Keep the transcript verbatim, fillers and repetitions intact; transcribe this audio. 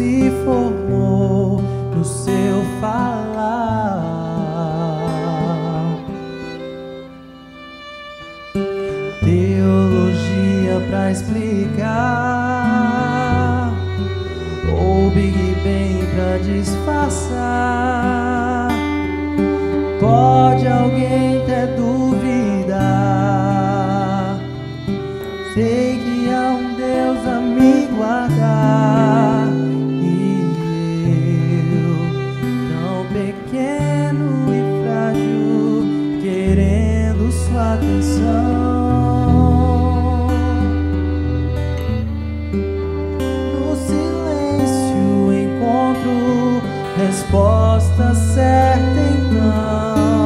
se formou no seu falar. Teologia pra explicar, ou Big Bang pra disfarçar. Pode alguém ter duvidar? Sei que há um Deus a me guardar, e eu, tão pequeno e frágil, querendo sua atenção. No silêncio encontro resposta certa, então.